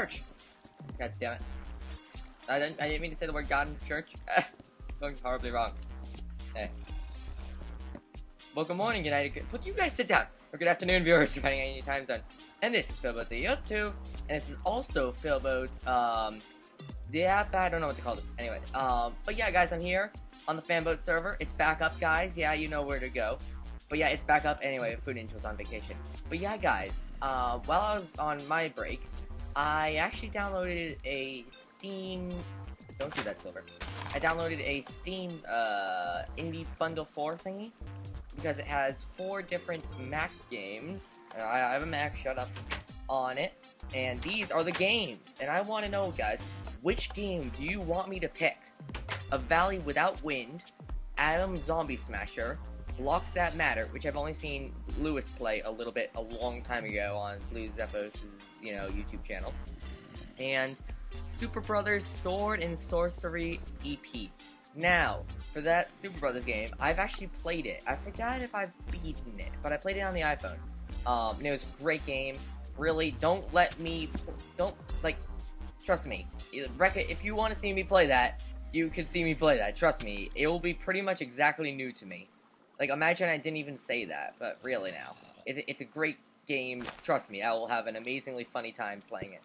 church. God damn it. I didn't mean to say the word God in church. Going horribly wrong. Hey. Well, good morning, good night, good... Would you guys sit down? Or good afternoon, viewers, depending on any time zone. And this is Philboat's YouTube, and this is also Philboat's, yeah, I don't know what to call this. Anyway, but yeah, guys, I'm here on the Fanboat server. It's back up, guys. Yeah, you know where to go. But yeah, it's back up anyway. Food Ninja was on vacation. But yeah, guys, while I was on my break, I actually downloaded a Steam... Don't do that, Silver. I downloaded a Steam Indie Bundle 4 thingy because it has 4 different Mac games. I have a Mac, shut up, on it. And these are the games. And I want to know, guys, which game do you want me to pick? A Valley Without Wind, Adam Zombie Smasher, Locks That Matter, which I've only seen Lewis play a little bit a long time ago on Lewis Zepos' YouTube channel, and Super Brothers Sword and Sorcery EP. Now, for that Super Brothers game, I've actually played it. I forgot if I've beaten it, but I played it on the iPhone. And it was a great game. Really, don't let me, trust me. If you want to see me play that, you can see me play that. Trust me, it will be pretty much exactly new to me. Like, imagine I didn't even say that, but really now. It's a great game. Trust me, I will have an amazingly funny time playing it.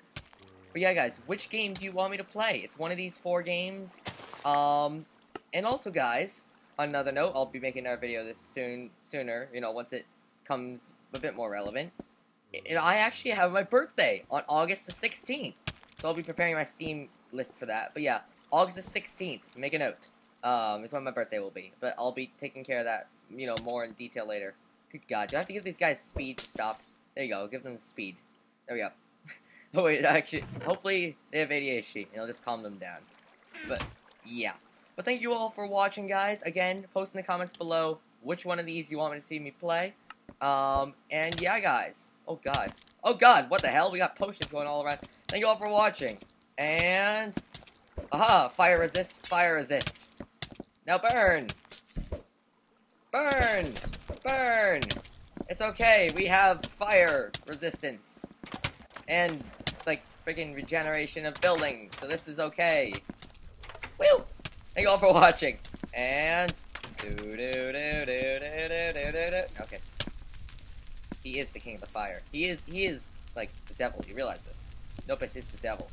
But yeah, guys, which game do you want me to play? It's one of these 4 games. And also, guys, on another note, I'll be making another video this sooner, once it comes a bit more relevant. I actually have my birthday on August the 16th. So I'll be preparing my Steam list for that. But yeah, August the 16th, make a note. It's when my birthday will be. But I'll be taking care of that, more in detail later. Good God, do I have to give these guys speed? Stop. There you go, give them speed. There we go. Oh wait, actually, hopefully they have ADHD, and I'll just calm them down. But, yeah. But thank you all for watching, guys. Again, post in the comments below which one of these you want me to see me play. And yeah, guys. Oh God. Oh God, what the hell? We got potions going all around. Thank you all for watching. And... Aha! Fire resist, fire resist. Now burn! Burn! Burn! It's okay, we have fire resistance. And, freaking regeneration of buildings, so this is okay. Woo! Thank you all for watching. And... Okay. He is the king of the fire. He is, the devil. You realize this. Nopus is the devil.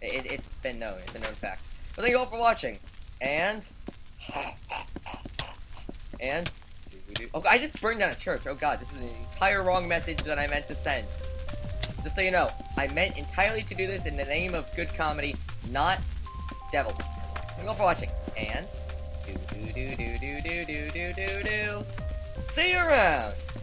It's been known. It's a known fact. But thank you all for watching. And... And... Oh, I just burned down a church. Oh God, this is the entire wrong message that I meant to send. Just so you know, I meant entirely to do this in the name of good comedy, not devil. Thank you all for watching. And... See you around!